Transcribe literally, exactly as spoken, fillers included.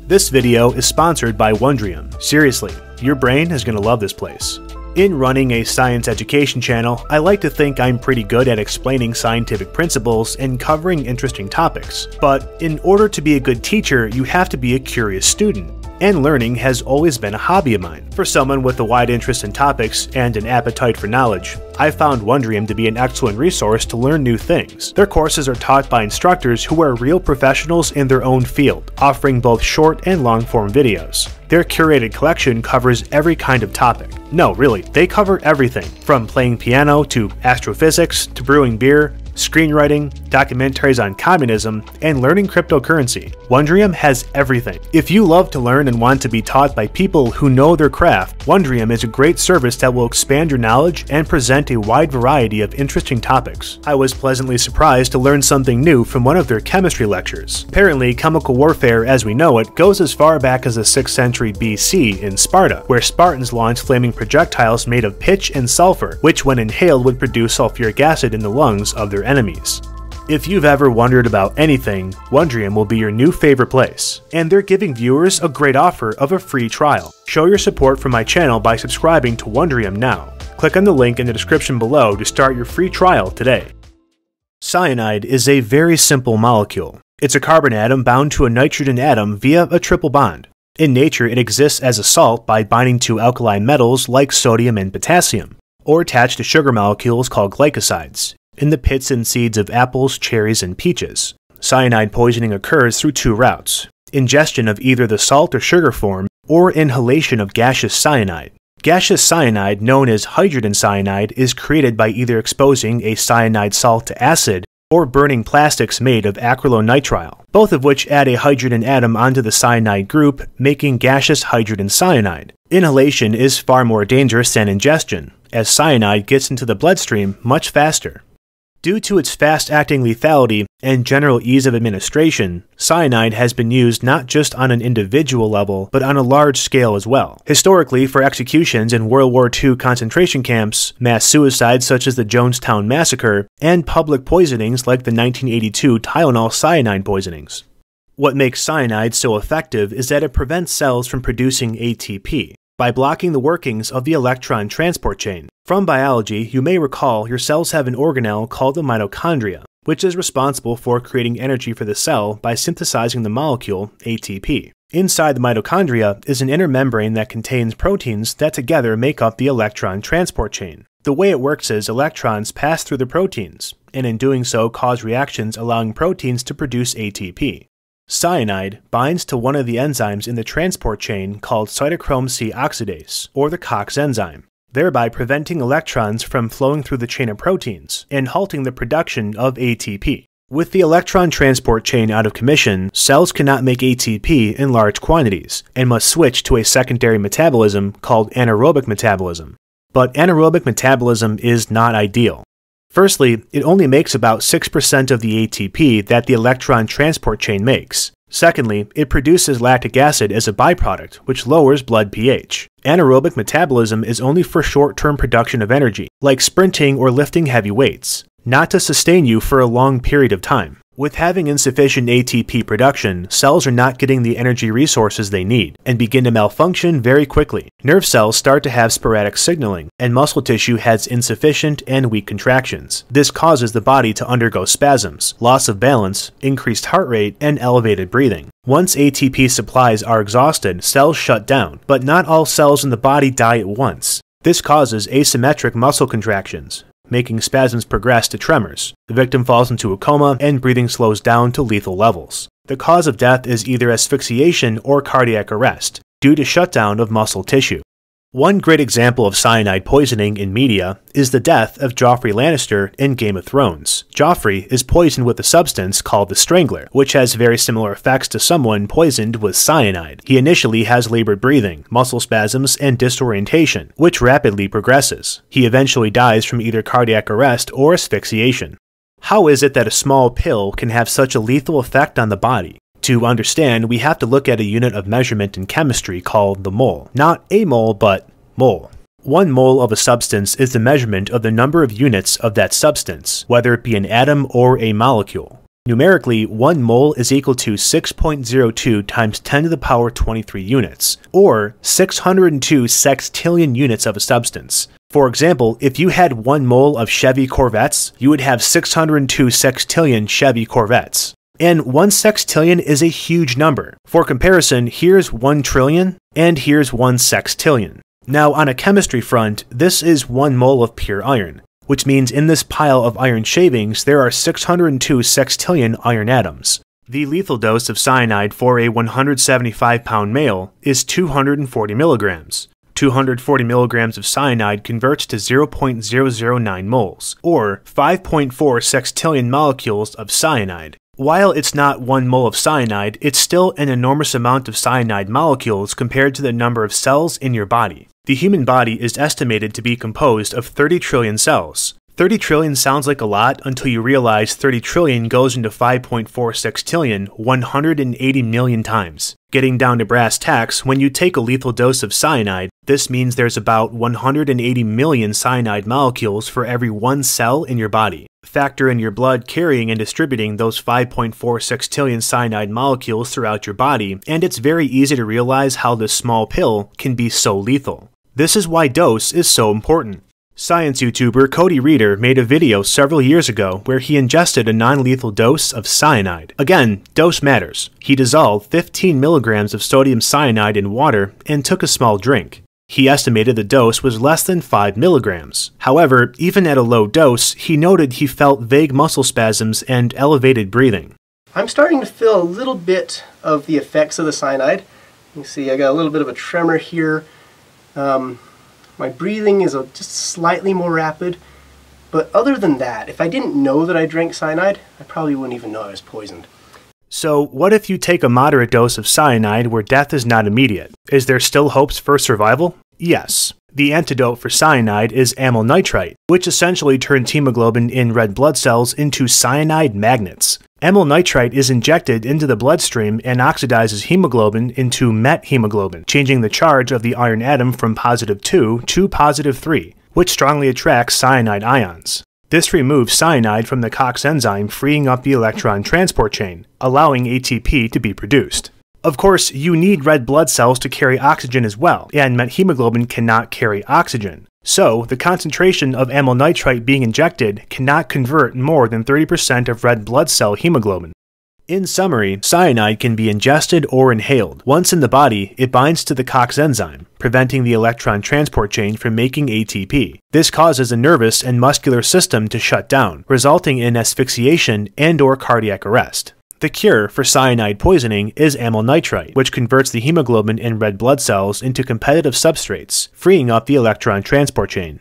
This video is sponsored by Wondrium. Seriously, your brain is going to love this place. In running a science education channel, I like to think I'm pretty good at explaining scientific principles and covering interesting topics. But in order to be a good teacher, you have to be a curious student. And learning has always been a hobby of mine. For someone with a wide interest in topics and an appetite for knowledge, I found Wondrium to be an excellent resource to learn new things. Their courses are taught by instructors who are real professionals in their own field, offering both short and long-form videos. Their curated collection covers every kind of topic. No, really, they cover everything, from playing piano to astrophysics to brewing beer, screenwriting, documentaries on communism, and learning cryptocurrency. Wondrium has everything. If you love to learn and want to be taught by people who know their craft, Wondrium is a great service that will expand your knowledge and present a wide variety of interesting topics. I was pleasantly surprised to learn something new from one of their chemistry lectures. Apparently, chemical warfare as we know it goes as far back as the sixth century B C in Sparta, where Spartans launched flaming projectiles made of pitch and sulfur, which when inhaled would produce sulfuric acid in the lungs of their enemies. If you've ever wondered about anything, Wondrium will be your new favorite place, and they're giving viewers a great offer of a free trial. Show your support for my channel by subscribing to Wondrium now. Click on the link in the description below to start your free trial today. Cyanide is a very simple molecule. It's a carbon atom bound to a nitrogen atom via a triple bond. In nature, it exists as a salt by binding to alkali metals like sodium and potassium, or attached to sugar molecules called glycosides in the pits and seeds of apples, cherries, and peaches. Cyanide poisoning occurs through two routes: ingestion of either the salt or sugar form, or inhalation of gaseous cyanide. Gaseous cyanide, known as hydrogen cyanide, is created by either exposing a cyanide salt to acid or burning plastics made of acrylonitrile, both of which add a hydrogen atom onto the cyanide group, making gaseous hydrogen cyanide. Inhalation is far more dangerous than ingestion, as cyanide gets into the bloodstream much faster. Due to its fast-acting lethality and general ease of administration, cyanide has been used not just on an individual level, but on a large scale as well. Historically, for executions in World War Two concentration camps, mass suicides such as the Jonestown Massacre, and public poisonings like the nineteen eighty-two Tylenol cyanide poisonings. What makes cyanide so effective is that it prevents cells from producing A T P. By blocking the workings of the electron transport chain. From biology, you may recall your cells have an organelle called the mitochondria, which is responsible for creating energy for the cell by synthesizing the molecule A T P. Inside the mitochondria is an inner membrane that contains proteins that together make up the electron transport chain. The way it works is electrons pass through the proteins, and in doing so cause reactions allowing proteins to produce A T P. Cyanide binds to one of the enzymes in the transport chain called cytochrome C oxidase, or the COX enzyme, thereby preventing electrons from flowing through the chain of proteins and halting the production of A T P. With the electron transport chain out of commission, cells cannot make A T P in large quantities and must switch to a secondary metabolism called anaerobic metabolism. But anaerobic metabolism is not ideal. Firstly, it only makes about six percent of the A T P that the electron transport chain makes. Secondly, it produces lactic acid as a byproduct, which lowers blood pH. Anaerobic metabolism is only for short-term production of energy, like sprinting or lifting heavy weights, not to sustain you for a long period of time. With having insufficient A T P production, cells are not getting the energy resources they need and begin to malfunction very quickly. Nerve cells start to have sporadic signaling, and muscle tissue has insufficient and weak contractions. This causes the body to undergo spasms, loss of balance, increased heart rate, and elevated breathing. Once A T P supplies are exhausted, cells shut down, but not all cells in the body die at once. This causes asymmetric muscle contractions, making spasms progress to tremors. The victim falls into a coma and breathing slows down to lethal levels. The cause of death is either asphyxiation or cardiac arrest due to shutdown of muscle tissue. One great example of cyanide poisoning in media is the death of Joffrey Lannister in Game of Thrones. Joffrey is poisoned with a substance called the Strangler, which has very similar effects to someone poisoned with cyanide. He initially has labored breathing, muscle spasms, and disorientation, which rapidly progresses. He eventually dies from either cardiac arrest or asphyxiation. How is it that a small pill can have such a lethal effect on the body? To understand, we have to look at a unit of measurement in chemistry called the mole. Not a mole, but mole. One mole of a substance is the measurement of the number of units of that substance, whether it be an atom or a molecule. Numerically, one mole is equal to six point zero two times ten to the power twenty-three units, or six hundred two sextillion units of a substance. For example, if you had one mole of Chevy Corvettes, you would have six hundred two sextillion Chevy Corvettes. And one sextillion is a huge number. For comparison, here's one trillion, and here's one sextillion. Now, on a chemistry front, this is one mole of pure iron, which means in this pile of iron shavings, there are six hundred two sextillion iron atoms. The lethal dose of cyanide for a one hundred seventy-five pound male is two hundred forty milligrams. two hundred forty milligrams of cyanide converts to zero point zero zero nine moles, or five point four sextillion molecules of cyanide. While it's not one mole of cyanide, it's still an enormous amount of cyanide molecules compared to the number of cells in your body. The human body is estimated to be composed of thirty trillion cells. thirty trillion sounds like a lot until you realize thirty trillion goes into five point four sextillion one hundred eighty million times. Getting down to brass tacks, when you take a lethal dose of cyanide, this means there's about one hundred eighty million cyanide molecules for every one cell in your body. Factor in your blood carrying and distributing those five point four sextillion cyanide molecules throughout your body, and it's very easy to realize how this small pill can be so lethal. This is why dose is so important. Science YouTuber Cody Reeder made a video several years ago where he ingested a non-lethal dose of cyanide. Again, dose matters. He dissolved fifteen milligrams of sodium cyanide in water and took a small drink. He estimated the dose was less than five milligrams. However, even at a low dose, he noted he felt vague muscle spasms and elevated breathing. I'm starting to feel a little bit of the effects of the cyanide. You can see I got a little bit of a tremor here. Um, my breathing is a, just slightly more rapid. But other than that, if I didn't know that I drank cyanide, I probably wouldn't even know I was poisoned. So what if you take a moderate dose of cyanide where death is not immediate? Is there still hopes for survival? Yes. The antidote for cyanide is amyl nitrite, which essentially turns hemoglobin in red blood cells into cyanide magnets. Amyl nitrite is injected into the bloodstream and oxidizes hemoglobin into methemoglobin, changing the charge of the iron atom from positive two to positive three, which strongly attracts cyanide ions. This removes cyanide from the COX enzyme, freeing up the electron transport chain, allowing A T P to be produced. Of course, you need red blood cells to carry oxygen as well, and methemoglobin cannot carry oxygen. So, the concentration of amyl nitrite being injected cannot convert more than thirty percent of red blood cell hemoglobin. In summary, cyanide can be ingested or inhaled. Once in the body, it binds to the COX enzyme, preventing the electron transport chain from making A T P. This causes the nervous and muscular system to shut down, resulting in asphyxiation and/or cardiac arrest. The cure for cyanide poisoning is amyl nitrite, which converts the hemoglobin in red blood cells into competitive substrates, freeing up the electron transport chain.